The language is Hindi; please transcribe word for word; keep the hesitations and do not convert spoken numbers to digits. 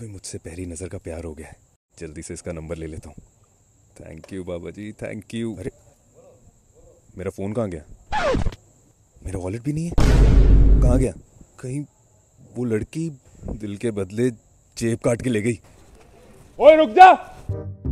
भी मुझसे पहली नज़र का प्यार हो गया है। जल्दी से इसका नंबर ले लेता हूँ। Thank you Baba ji, thank you. अरे मेरा फ़ोन कहाँ गया? मेरा वॉलेट भी नहीं है, कहाँ गया? कहीं वो लड़की दिल के बदले जेब काट के ले गई। ओए रुक जा।